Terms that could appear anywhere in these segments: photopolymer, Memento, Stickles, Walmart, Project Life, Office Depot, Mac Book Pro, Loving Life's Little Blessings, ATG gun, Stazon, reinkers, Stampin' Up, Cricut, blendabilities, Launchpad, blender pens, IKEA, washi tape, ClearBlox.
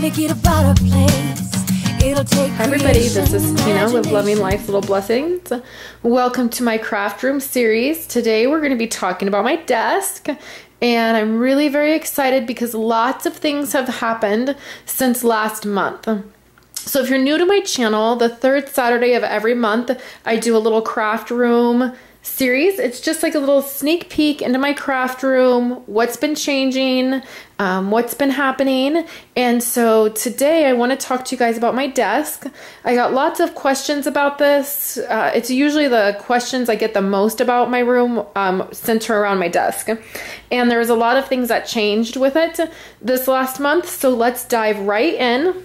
make it about a place. It'll take. Hi everybody, this is Tina with Loving Life's Little Blessings. Welcome to my craft room series. Today we're going to be talking about my desk. And I'm really very excited because lots of things have happened since last month. So if you're new to my channel, the third Saturday of every month, I do a little craft room series. It's just like a little sneak peek into my craft room, what's been changing, what's been happening. And so today I want to talk to you guys about my desk. I got lots of questions about this. It's usually the questions I get the most about my room center around my desk. And there was a lot of things that changed with it this last month. So let's dive right in.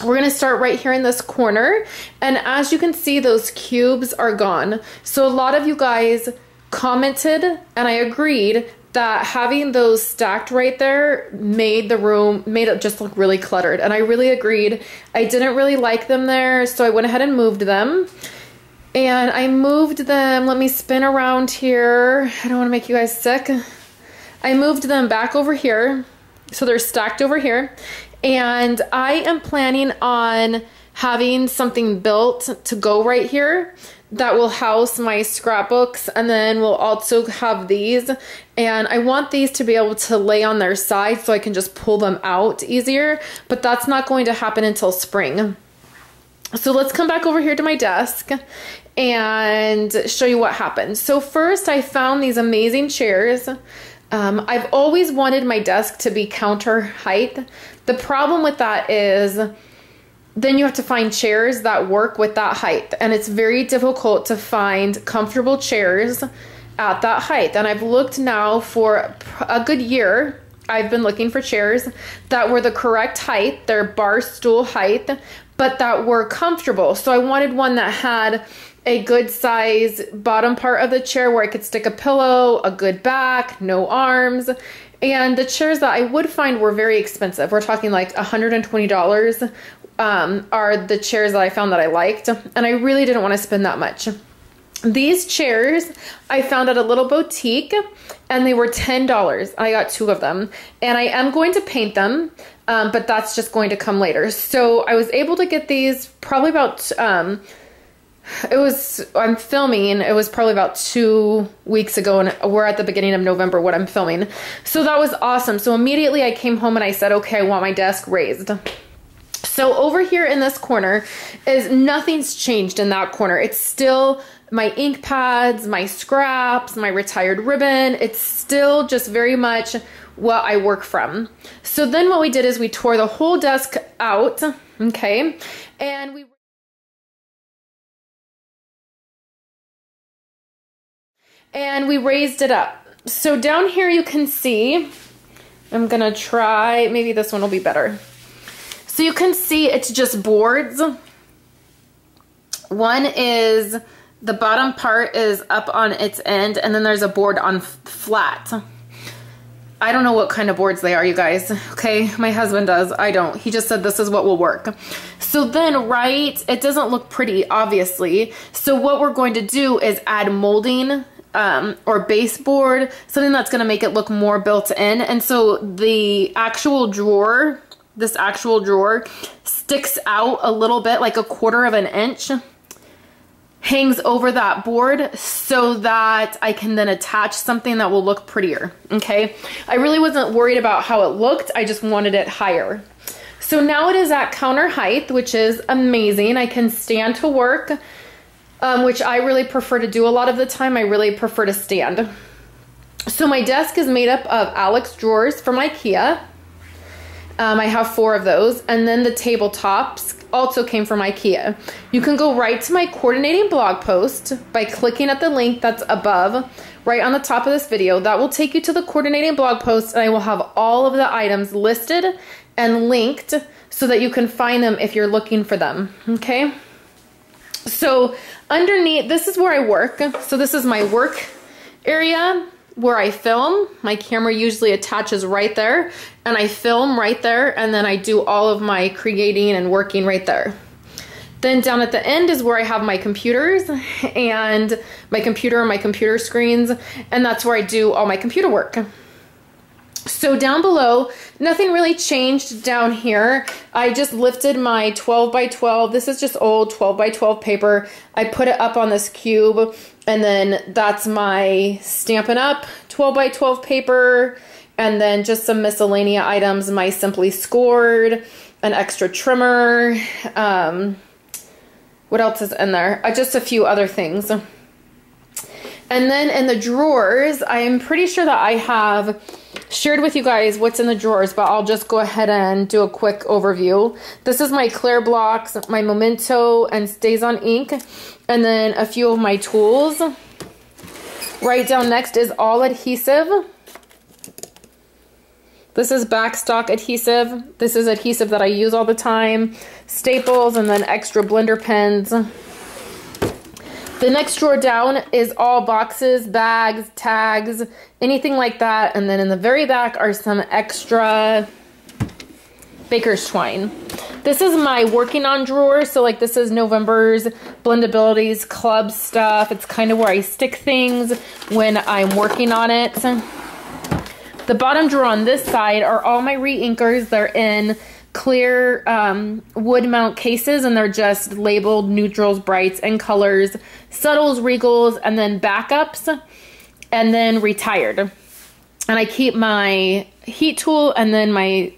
We're going to start right here in this corner, and as you can see, those cubes are gone. So a lot of you guys commented, and I agreed, that having those stacked right there made it just look really cluttered, and I really agreed. I didn't really like them there, so I went ahead and moved them. And I moved them, let me spin around here, I don't want to make you guys sick. I moved them back over here, so they're stacked over here. And I am planning on having something built to go right here that will house my scrapbooks, and then we'll also have these. And I want these to be able to lay on their side so I can just pull them out easier, but that's not going to happen until spring. So let's come back over here to my desk and show you what happened. So first, I found these amazing chairs. I've always wanted my desk to be counter height. The problem with that is then you have to find chairs that work with that height, and it's very difficult to find comfortable chairs at that height. And I've looked now for a good year. I've been looking for chairs that were the correct height, their bar stool height, but that were comfortable. So I wanted one that had a good size bottom part of the chair where I could stick a pillow, a good back, no arms. And the chairs that I would find were very expensive. We're talking like $120 are the chairs that I found that I liked, and I really didn't want to spend that much. These chairs I found at a little boutique, and they were $10. I got two of them, and I am going to paint them, but that's just going to come later. So I was able to get these probably about, I'm filming, it was probably about 2 weeks ago, and we're at the beginning of November when I'm filming. So that was awesome. So immediately I came home and I said, okay, I want my desk raised. So over here in this corner is nothing's changed in that corner. It's still my ink pads, my scraps, my retired ribbon. It's still just very much what I work from. So then what we did is we tore the whole desk out, okay, and we raised it up. So down here you can see, I'm gonna try, maybe this one will be better. So you can see it's just boards. One is, the bottom part is up on its end, and then there's a board on flat. I don't know what kind of boards they are, you guys, okay? My husband does, I don't. He just said this is what will work. So then, right, it doesn't look pretty, obviously. So what we're going to do is add molding or baseboard, something that's gonna make it look more built in. And so the actual drawer, this actual drawer sticks out a little bit, like 1/4 of an inch. Hangs over that board so that I can then attach something that will look prettier, okay? I really wasn't worried about how it looked, I just wanted it higher. So now it is at counter height, which is amazing. I can stand to work, which I really prefer to do a lot of the time. I really prefer to stand. So my desk is made up of Alex drawers from IKEA. I have 4 of those, and then the tabletops also came from IKEA. You can go right to my coordinating blog post by clicking at the link that's above, right on the top of this video. That will take you to the coordinating blog post, and I will have all of the items listed and linked so that you can find them if you're looking for them, okay? So underneath, this is where I work. So this is my work area where I film. My camera usually attaches right there, and I film right there, and then I do all of my creating and working right there. Then down at the end is where I have my computers and my computer screens, and that's where I do all my computer work. So down below, nothing really changed down here. I just lifted my 12 by 12. This is just old 12 by 12 paper. I put it up on this cube, and then that's my Stampin' Up 12 by 12 paper, and then just some miscellaneous items, my Simply Scored, an extra trimmer. What else is in there? Just a few other things. And then in the drawers, I am pretty sure that I have shared with you guys what's in the drawers, but I'll just go ahead and do a quick overview. This is my ClearBlox, my Memento, and Stazon ink, and then a few of my tools. Right down next is all adhesive. This is backstock adhesive. This is adhesive that I use all the time. Staples, and then extra blender pens. The next drawer down is all boxes, bags, tags, anything like that. And then in the very back are some extra baker's twine. This is my working on drawer. So like this is November's blendabilities club stuff. It's kind of where I stick things when I'm working on it. The bottom drawer on this side are all my reinkers. They're in clear wood mount cases, and they're just labeled neutrals, brights, and colors, subtles, regals, and then backups, and then retired. And I keep my heat tool and then my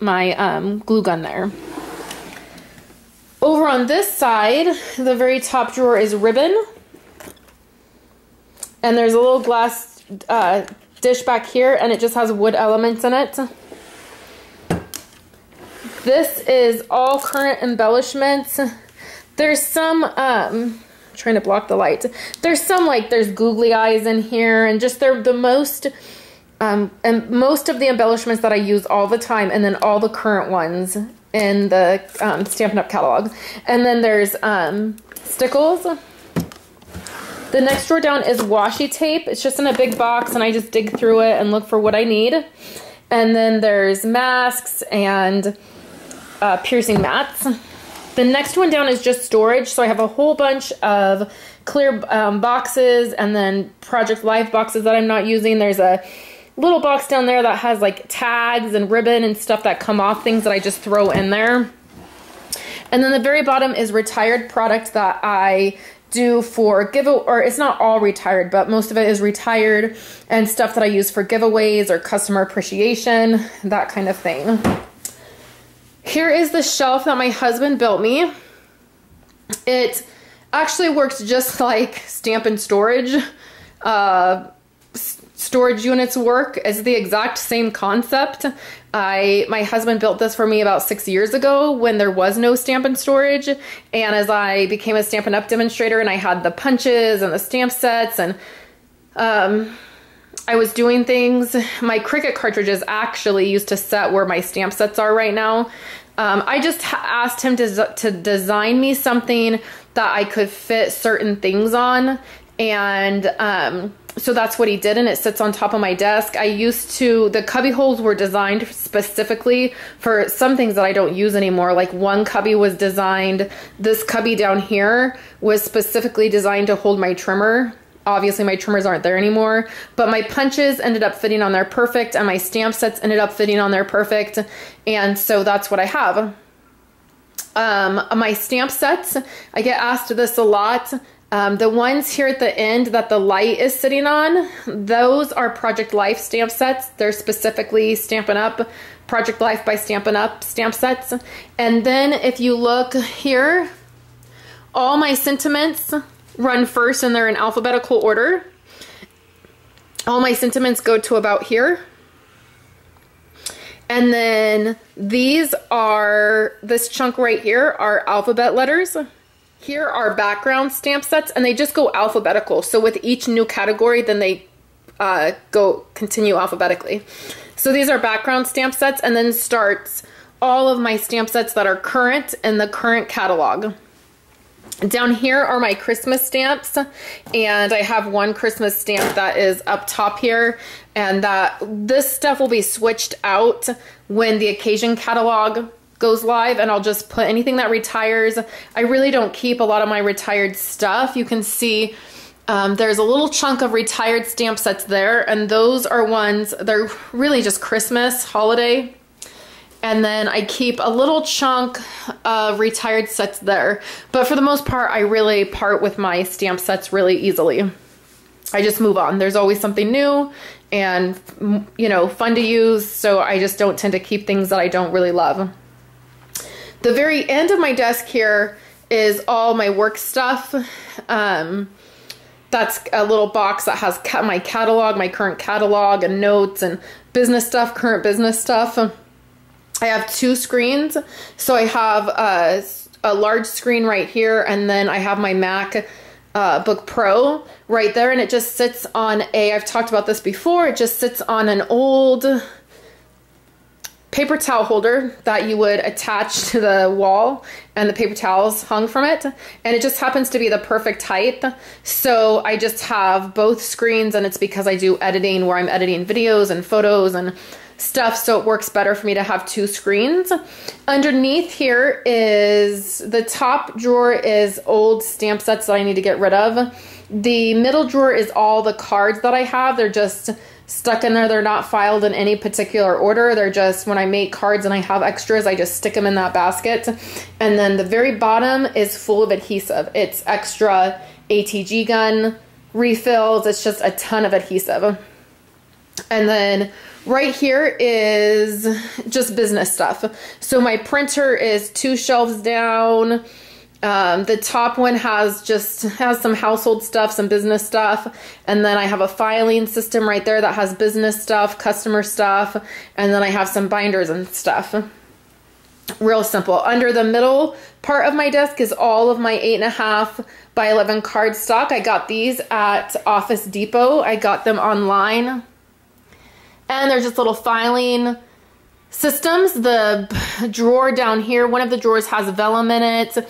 glue gun there. Over on this side, the very top drawer is ribbon, and there's a little glass dish back here, and it just has wood elements in it. This is all current embellishments. There's some, trying to block the light. There's some, like, there's googly eyes in here, and just they're the most, and most of the embellishments that I use all the time, and then all the current ones in the Stampin' Up! Catalog. And then there's Stickles. The next drawer down is washi tape. It's just in a big box, and I just dig through it and look for what I need. And then there's masks and piercing mats. The next one down is just storage. So I have a whole bunch of clear boxes, and then Project Life boxes that I'm not using. There's a little box down there that has like tags and ribbon and stuff that come off, things that I just throw in there. And then the very bottom is retired product that I do for giveaway, or it's not all retired, but most of it is retired, and stuff that I use for giveaways or customer appreciation, that kind of thing. Here is the shelf that my husband built me. It actually works just like Stampin' Storage. Storage units work. It's the exact same concept. My husband built this for me about 6 years ago when there was no Stampin' Storage, and as I became a Stampin' Up! Demonstrator, and I had the punches and the stamp sets, and I was doing things. My Cricut cartridges actually used to set where my stamp sets are right now. I just asked him to design me something that I could fit certain things on, and so that's what he did, and it sits on top of my desk. I used to, the cubby holes were designed specifically for some things that I don't use anymore. Like one cubby was designed, this cubby down here was specifically designed to hold my trimmer. Obviously my trimmers aren't there anymore, but my punches ended up fitting on there perfect, and my stamp sets ended up fitting on there perfect, and so that's what I have. My stamp sets, I get asked this a lot. The ones here at the end that the light is sitting on, those are Project Life stamp sets. They're specifically Stampin' Up, Project Life by Stampin' Up stamp sets. And then if you look here, all my sentiments run first, and they're in alphabetical order. All my sentiments go to about here. And then these are, this chunk right here are alphabet letters. Here are background stamp sets, and they just go alphabetical. So with each new category, then they continue alphabetically. So these are background stamp sets, and then starts all of my stamp sets that are current in the current catalog. Down here are my Christmas stamps, and I have one Christmas stamp that is up top here, and that this stuff will be switched out when the occasion catalog goes live, and I'll just put anything that retires. I really don't keep a lot of my retired stuff. You can see There's a little chunk of retired stamp sets there, and those are ones, they're really just Christmas, holiday. And then I keep a little chunk of retired sets there. But for the most part, I really part with my stamp sets really easily. I just move on. There's always something new and, you know, fun to use. So I just don't tend to keep things that I don't really love. The very end of my desk here is all my work stuff. That's a little box that has my catalog, my current catalog, and notes and business stuff, current business stuff. I have two screens, so I have a large screen right here, and then I have my Mac Book Pro right there, and it just sits on a, I've talked about this before, it just sits on an old paper towel holder that you would attach to the wall, and the paper towels hung from it, and it just happens to be the perfect height. So I just have both screens, and it's because I do editing where I'm editing videos and photos and stuff, so it works better for me to have two screens. Underneath here is, the top drawer is old stamp sets that I need to get rid of. The middle drawer is all the cards that I have. They're just stuck in there. They're not filed in any particular order. They're just, when I make cards and I have extras, I just stick them in that basket. And then the very bottom is full of adhesive. It's extra ATG gun, refills. It's just a ton of adhesive. And then right here is just business stuff. So my printer is two shelves down. The top one has some household stuff, some business stuff, and then I have a filing system right there that has business stuff, customer stuff, and then I have some binders and stuff. Real simple. Under the middle part of my desk is all of my 8.5 by 11 cardstock. I got these at Office Depot. I got them online. And they're just little filing systems. The drawer down here, one of the drawers has vellum in it.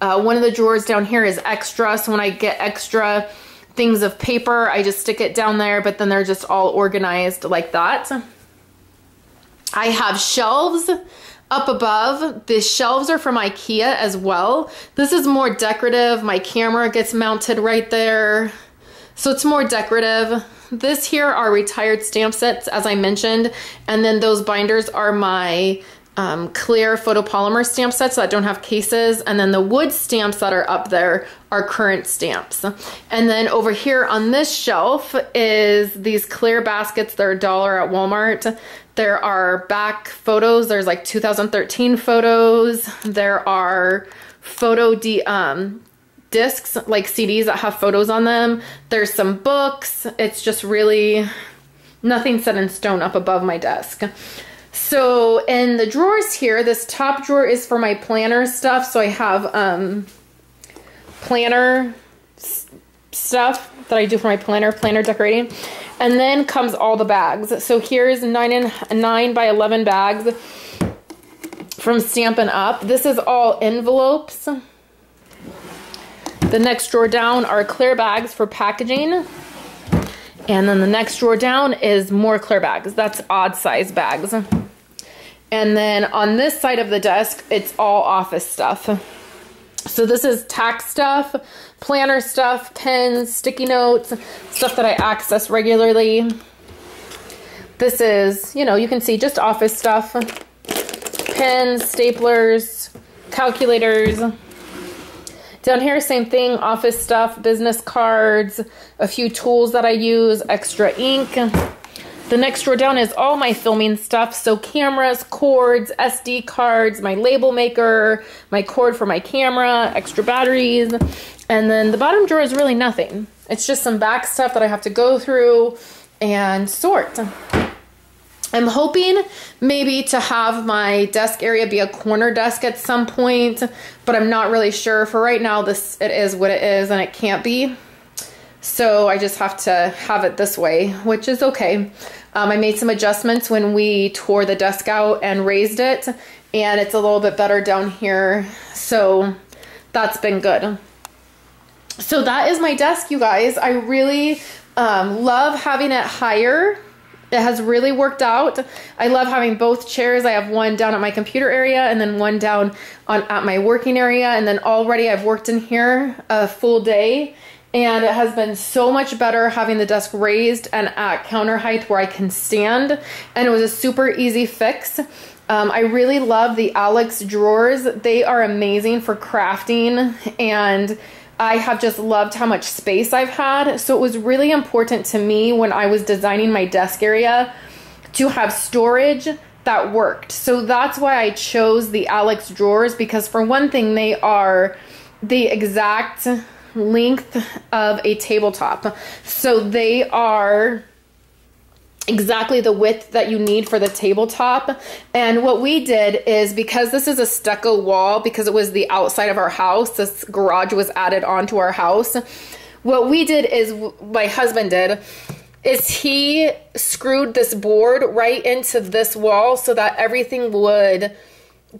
One of the drawers down here is extra. So when I get extra things of paper, I just stick it down there, but then they're just all organized like that. I have shelves up above. The shelves are from IKEA as well. This is more decorative. My camera gets mounted right there. So it's more decorative. This here are retired stamp sets, as I mentioned, and then those binders are my clear photopolymer stamp sets that don't have cases, and then the wood stamps that are up there are current stamps. And then over here on this shelf is these clear baskets. They're $1 at Walmart. There are back photos. There's like 2013 photos. There are photo discs, like CDs that have photos on them. There's some books. It's just really nothing set in stone up above my desk. So in the drawers here, this top drawer is for my planner stuff. So I have planner stuff that I do for my planner decorating. And then comes all the bags. So here's 9 by 11 bags from Stampin' Up. This is all envelopes. The next drawer down are clear bags for packaging. And then the next drawer down is more clear bags. That's odd size bags. And then on this side of the desk, it's all office stuff. So this is tack stuff, planner stuff, pens, sticky notes, stuff that I access regularly. This is, you know, you can see just office stuff. Pens, staplers, calculators. Down here, same thing, office stuff, business cards, a few tools that I use, extra ink. The next drawer down is all my filming stuff, so cameras, cords, SD cards, my label maker, my cord for my camera, extra batteries, and then the bottom drawer is really nothing. It's just some back stuff that I have to go through and sort. I'm hoping maybe to have my desk area be a corner desk at some point, but I'm not really sure. For right now, it is what it is, and it can't be. So I just have to have it this way, which is okay. I made some adjustments when we tore the desk out and raised it, and it's a little bit better down here. So that's been good. So that is my desk, you guys. I really love having it higher. It has really worked out. I love having both chairs. I have one down at my computer area and then one down at my working area. And then already I've worked in here a full day And it has been so much better having the desk raised and at counter height where I can stand. And it was a super easy fix. I really love the Alex drawers. They are amazing for crafting, and I have just loved how much space I've had. So it was really important to me when I was designing my desk area to have storage that worked. So that's why I chose the Alex drawers, because for one thing, they are the exact length of a tabletop. So they are exactly the width that you need for the tabletop. And what we did is, because this is a stucco wall, because it was the outside of our house, this garage was added onto our house. What we did is, my husband did, is he screwed this board right into this wall so that everything would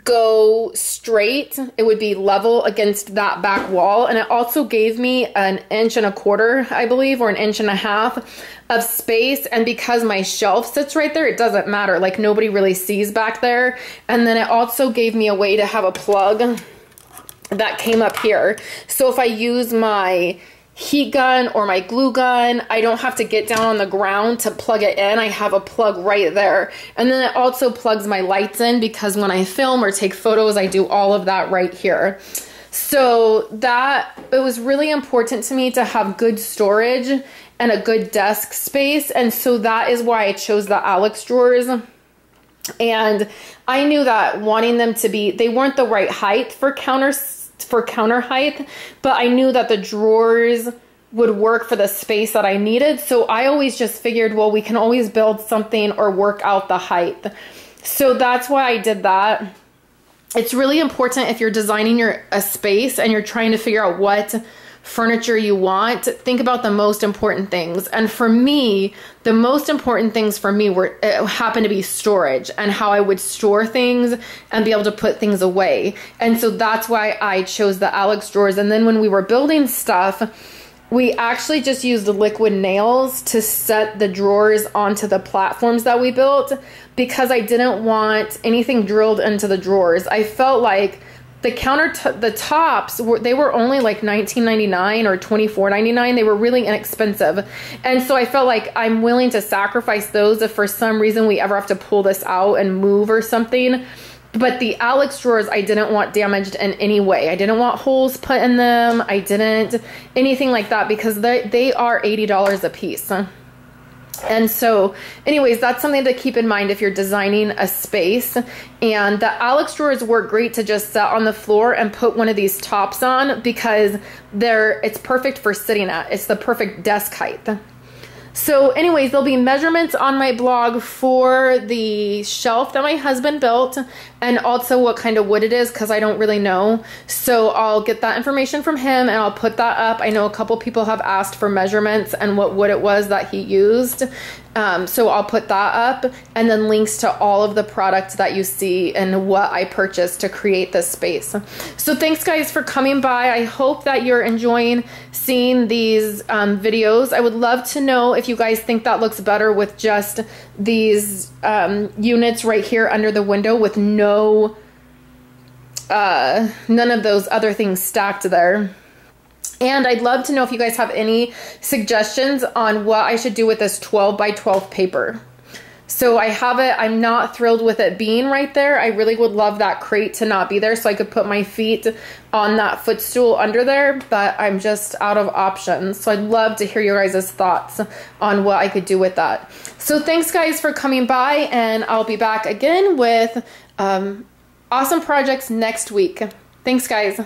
go straight. It would be level against that back wall. And it also gave me 1.25 inches, I believe, or 1.5 inches of space. And because my shelf sits right there, it doesn't matter. Like, nobody really sees back there. And then it also gave me a way to have a plug that came up here. So if I use my heat gun or my glue gun, I don't have to get down on the ground to plug it in. I have a plug right there. And then it also plugs my lights in, because when I film or take photos, I do all of that right here. So that, it was really important to me to have good storage and a good desk space. And so that is why I chose the Alex drawers. And I knew that wanting them to be, they weren't the right height for counter height, but I knew that the drawers would work for the space that I needed. So I always just figured, well, we can always build something or work out the height. So that's why I did that. It's really important if you're designing a space and you're trying to figure out what furniture you want, think about the most important things. And for me, the most important things for me were, it happened to be storage and how I would store things and be able to put things away. And so that's why I chose the Alex drawers. And then when we were building stuff, we actually just used liquid nails to set the drawers onto the platforms that we built, because I didn't want anything drilled into the drawers. I felt like the tops were only like $19.99 or $24.99. They were really inexpensive. And so I felt like I'm willing to sacrifice those if for some reason we ever have to pull this out and move or something. But the Alex drawers, I didn't want damaged in any way. I didn't want holes put in them. I didn't anything like that, because they are $80 a piece. And so anyways, that's something to keep in mind if you're designing a space. And the Alex drawers work great to just set on the floor and put one of these tops on, because it's perfect for sitting at. It's the perfect desk height. So anyways, there'll be measurements on my blog for the shelf that my husband built, and also what kind of wood it is, because I don't really know. So I'll get that information from him and I'll put that up. I know a couple people have asked for measurements and what wood it was that he used. So I'll put that up, and then links to all of the products that you see and what I purchased to create this space. So thanks guys for coming by. I hope that you're enjoying seeing these videos. I would love to know if you guys think that looks better with just these units right here under the window with no none of those other things stacked there. And I'd love to know if you guys have any suggestions on what I should do with this 12x12 paper. So I have it. I'm not thrilled with it being right there. I really would love that crate to not be there so I could put my feet on that footstool under there, but I'm just out of options. So I'd love to hear your guys' thoughts on what I could do with that. So thanks guys for coming by, and I'll be back again with awesome projects next week. Thanks guys.